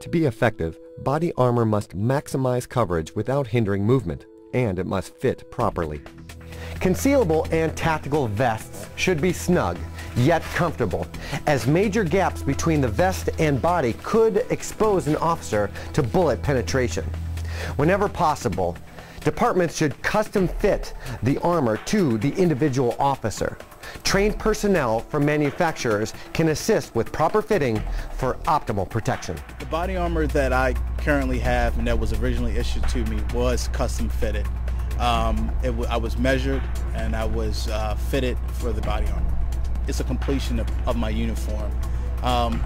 To be effective, body armor must maximize coverage without hindering movement, and it must fit properly. Concealable and tactical vests should be snug, yet comfortable, as major gaps between the vest and body could expose an officer to bullet penetration. Whenever possible, departments should custom fit the armor to the individual officer. Trained personnel from manufacturers can assist with proper fitting for optimal protection. The body armor that I currently have and that was originally issued to me was custom fitted. I was measured and I was fitted for the body armor. It's a completion of my uniform.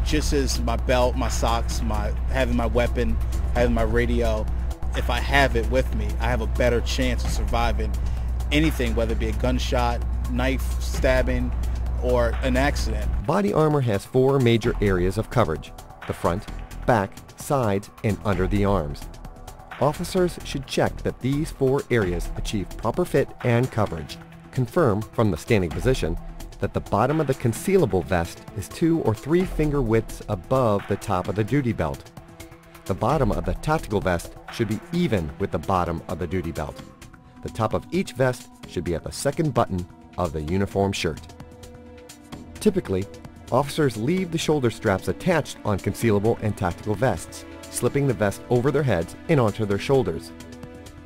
Just as my belt, my socks, having my weapon, having my radio, if I have it with me, I have a better chance of surviving anything, whether it be a gunshot, knife stabbing, or an accident. Body armor has four major areas of coverage: the front, back, sides, and under the arms. Officers should check that these four areas achieve proper fit and coverage. Confirm from the standing position that the bottom of the concealable vest is 2 or 3 finger widths above the top of the duty belt. The bottom of the tactical vest should be even with the bottom of the duty belt. The top of each vest should be at the second button of the uniform shirt. Typically, officers leave the shoulder straps attached on concealable and tactical vests, slipping the vest over their heads and onto their shoulders.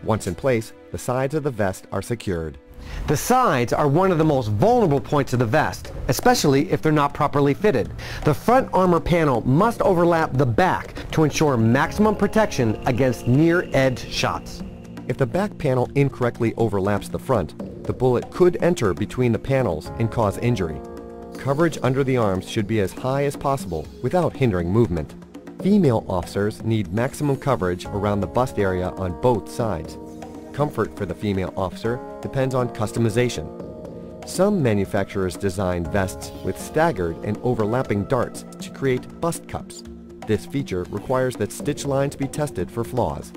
Once in place, the sides of the vest are secured. The sides are one of the most vulnerable points of the vest, especially if they're not properly fitted. The front armor panel must overlap the back to ensure maximum protection against near-edge shots. If the back panel incorrectly overlaps the front, the bullet could enter between the panels and cause injury. Coverage under the arms should be as high as possible without hindering movement. Female officers need maximum coverage around the bust area on both sides. Comfort for the female officer depends on customization. Some manufacturers design vests with staggered and overlapping darts to create bust cups. This feature requires that stitch lines be tested for flaws.